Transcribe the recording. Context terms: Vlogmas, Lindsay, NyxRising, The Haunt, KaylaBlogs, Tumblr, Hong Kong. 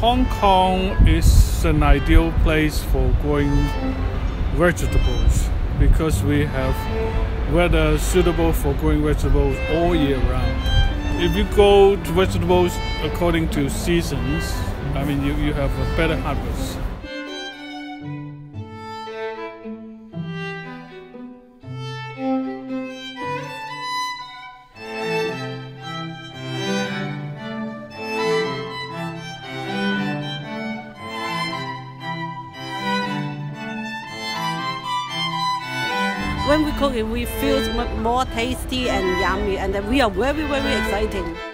Hong Kong is an ideal place for growing vegetables because we have weather suitable for growing vegetables all year round. If you grow vegetables according to seasons, I mean you have a better harvest. When we cook it, we feel more tasty and yummy, and we are very, very exciting.